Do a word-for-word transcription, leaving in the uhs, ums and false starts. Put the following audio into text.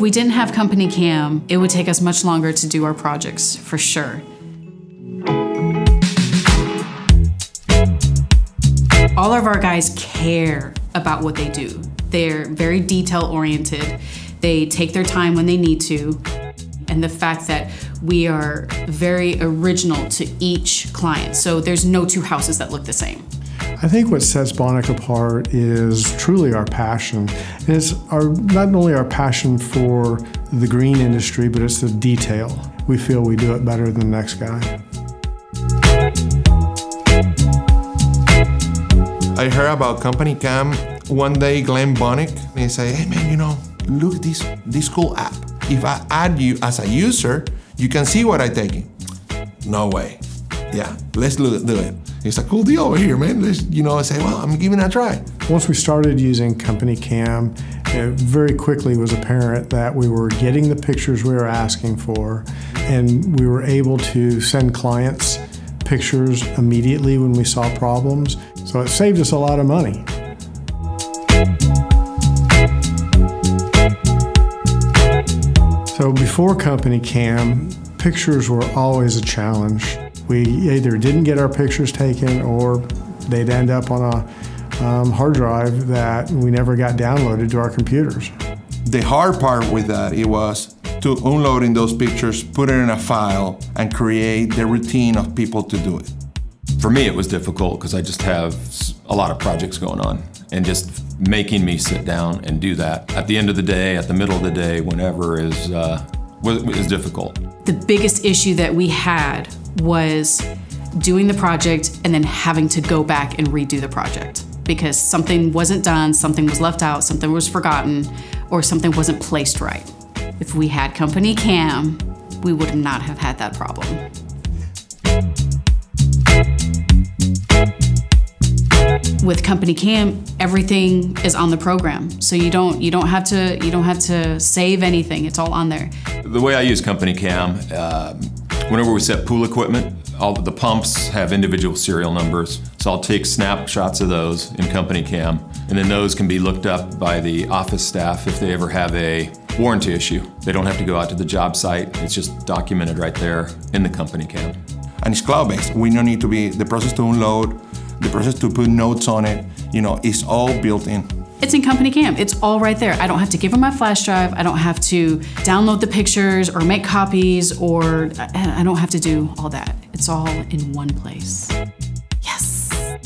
If we didn't have CompanyCam, it would take us much longer to do our projects, for sure. All of our guys care about what they do. They're very detail-oriented. They take their time when they need to. And the fact that we are very original to each client. So there's no two houses that look the same. I think what sets Bonick apart is truly our passion. And it's our, not only our passion for the green industry, but it's the detail. We feel we do it better than the next guy. I heard about CompanyCam. One day, Glenn Bonick, he said, hey man, you know, look at this, this cool app. If I add you as a user, you can see what I'm taking. No way. Yeah, let's do it. It's a cool deal over here, man. Let's, you know, I say, well, I'm giving it a try. Once we started using CompanyCam, it very quickly was apparent that we were getting the pictures we were asking for, and we were able to send clients pictures immediately when we saw problems. So it saved us a lot of money. So before CompanyCam, pictures were always a challenge. We either didn't get our pictures taken or they'd end up on a um, hard drive that we never got downloaded to our computers. The hard part with that, it was to unloading those pictures, put it in a file, and create the routine of people to do it. For me, it was difficult because I just have a lot of projects going on, and just making me sit down and do that at the end of the day, at the middle of the day, whenever is, uh, is difficult. The biggest issue that we had was doing the project and then having to go back and redo the project because something wasn't done, something was left out, something was forgotten, or something wasn't placed right. If we had CompanyCam, we would not have had that problem. With CompanyCam, everything is on the program, so you don't you don't have to you don't have to save anything. It's all on there. The way I use CompanyCam. Um, Whenever we set pool equipment, all the pumps have individual serial numbers. So I'll take snapshots of those in CompanyCam, and then those can be looked up by the office staff if they ever have a warranty issue. They don't have to go out to the job site. It's just documented right there in the CompanyCam. And it's cloud-based. We don't need to be, the process to unload, the process to put notes on it, you know, it's all built in. It's in CompanyCam, it's all right there. I don't have to give them my flash drive, I don't have to download the pictures or make copies, or I don't have to do all that. It's all in one place. Yes.